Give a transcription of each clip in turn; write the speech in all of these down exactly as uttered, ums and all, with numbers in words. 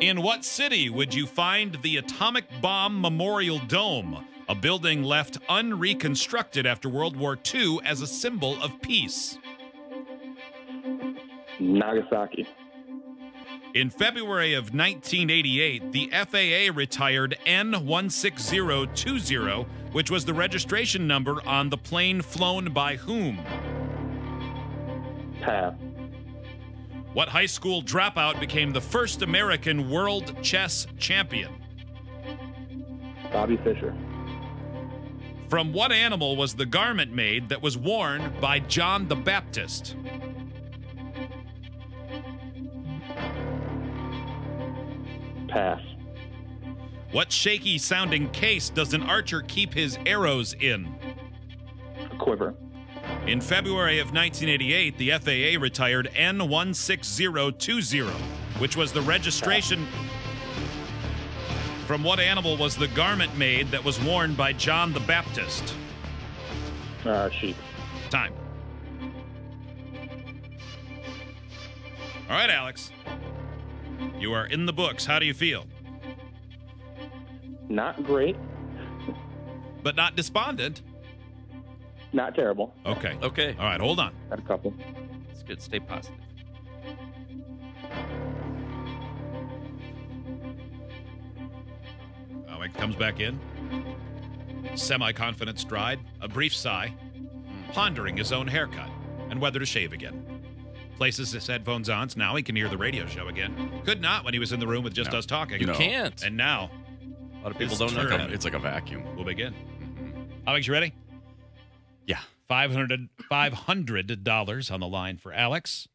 In what city would you find the Atomic Bomb Memorial Dome, a building left unreconstructed after World War Two as a symbol of peace? Nagasaki. In February of nineteen eighty-eight, the F A A retired N one six zero two zero, which was the registration number on the plane flown by whom? Pass. What high school dropout became the first American world chess champion? Bobby Fischer. From what animal was the garment made that was worn by John the Baptist? Pass. What shaky-sounding case does an archer keep his arrows in? A quiver. In February of nineteen eighty-eight, the F A A retired N one six zero two zero, which was the registration... From what animal was the garment made that was worn by John the Baptist? Uh, sheep. Time. All right, Alex. You are in the books. How do you feel? Not great. But not despondent. Not terrible. Okay. Okay. All right. Hold on. Got a couple. It's good. Stay positive. Oh, it comes back in. Semi-confident stride. A brief sigh. Pondering his own haircut and whether to shave again. Places his headphones on. So now he can hear the radio show again. Could not when he was in the room with just no. us talking. You no. can't. And now. A lot of people don't know like that. It's like a vacuum. We'll begin. Mm-hmm. Alex, you ready? Yeah. five hundred dollars on the line for Alex.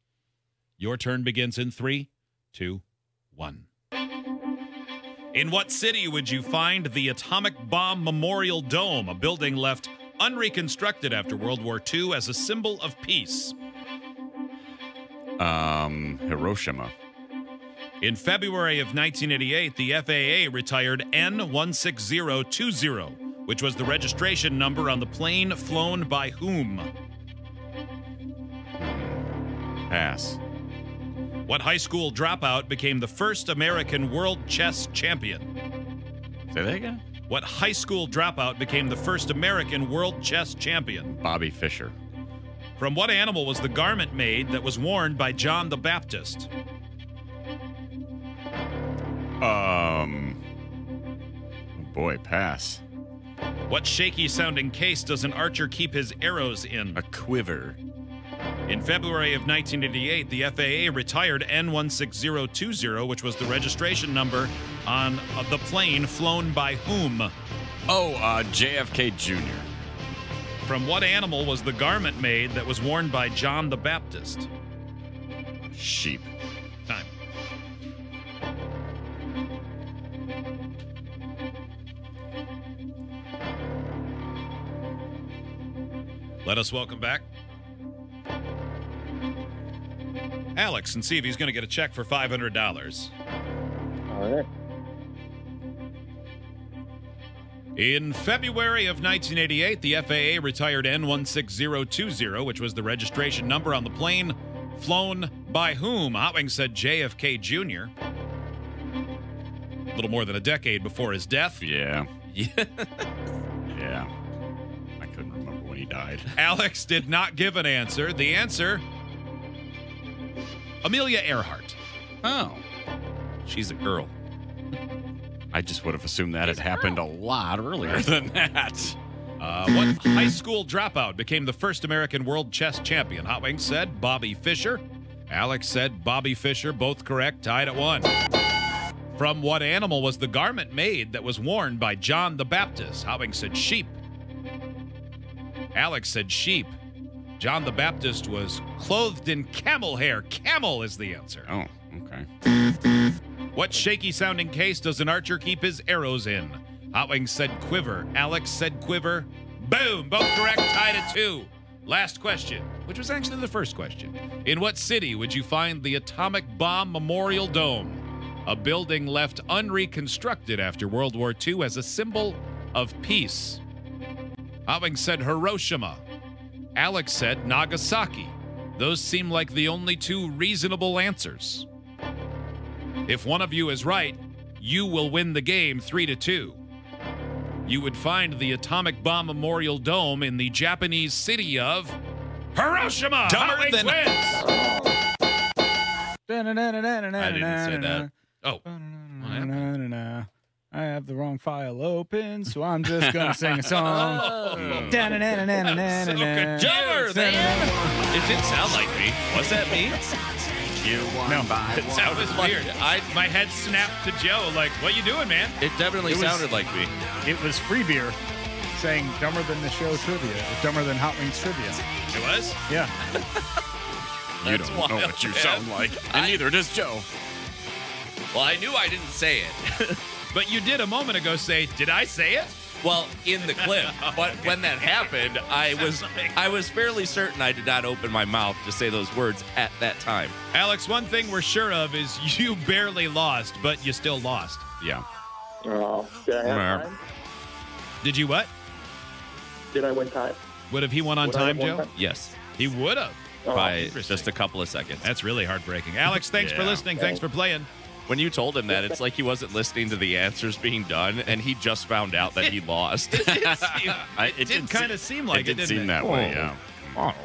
Your turn begins in three, two, one. In what city would you find the Atomic Bomb Memorial Dome, a building left unreconstructed after World War Two as a symbol of peace? Um, Hiroshima. In February of nineteen eighty-eight, the F A A retired N one six zero two zero. Which was the registration number on the plane flown by whom? Pass. What high school dropout became the first American world chess champion? Say that again? What high school dropout became the first American world chess champion? Bobby Fischer. From what animal was the garment made that was worn by John the Baptist? Um, boy, pass. What shaky-sounding case does an archer keep his arrows in? A quiver. In February of nineteen eighty-eight, the F A A retired N one six zero two zero, which was the registration number on uh, the plane flown by whom? Oh, uh, J F K Junior From what animal was the garment made that was worn by John the Baptist? Sheep. Time. Let us welcome back Alex and see if he's going to get a check for five hundred dollars. All right. In February of nineteen eighty-eight, the F A A retired N one six zero two zero, which was the registration number on the plane flown by whom? Hot Wings said J F K Junior A little more than a decade before his death. Yeah. Yeah. Yeah. He died. Alex did not give an answer. The answer, Amelia Earhart. Oh, she's a girl. I just would have assumed that she's had happened a lot earlier than that. Uh, what high school dropout became the first American world chess champion? Hot Wings said Bobby Fischer. Alex said Bobby Fischer. Both correct. Tied at one. From what animal was the garment made that was worn by John the Baptist? Hot Wings said sheep. Alex said sheep. John the Baptist was clothed in camel hair. Camel is the answer. Oh, okay. What shaky-sounding case does an archer keep his arrows in? Hot Wings said quiver. Alex said quiver. Boom! Both correct, tied at two. Last question, which was actually the first question. In what city would you find the Atomic Bomb Memorial Dome, a building left unreconstructed after World War Two as a symbol of peace? Hot Wings said Hiroshima. Alex said Nagasaki. Those seem like the only two reasonable answers. If one of you is right, you will win the game three to two. You would find the atomic bomb memorial dome in the Japanese city of Hiroshima. Dumber than I didn't say that. Oh, I have the wrong file open, so I'm just gonna sing a song. Oh, I'm so confused, man. It didn't sound like me. Was that me? You won no, by it one. Sounded weird. I, my head snapped to Joe, like, what you doing, man? It definitely it was, sounded like me. It was Free Beer saying Dumber Than The Show trivia, Dumber Than Hot Wings trivia. It was? Yeah. You don't wild, know what you man. Sound like, and I, neither does Joe. Well, I knew I didn't say it. But you did a moment ago say, did I say it? Well, in the clip, but when that happened, I was I was fairly certain I did not open my mouth to say those words at that time. Alex, one thing we're sure of is you barely lost, but you still lost. Yeah. Oh, did I have time? Did you what? Did I win time? Would have he won on would time, Joe? Time? Yes. He would have. Oh, by just a couple of seconds. That's really heartbreaking. Alex, thanks yeah. for listening. Thanks. thanks for playing. When you told him that, it's like he wasn't listening to the answers being done, and he just found out that he lost. It did, seem, I, it it did kind of seem like it, it didn't seem it? That way, oh. yeah. Oh.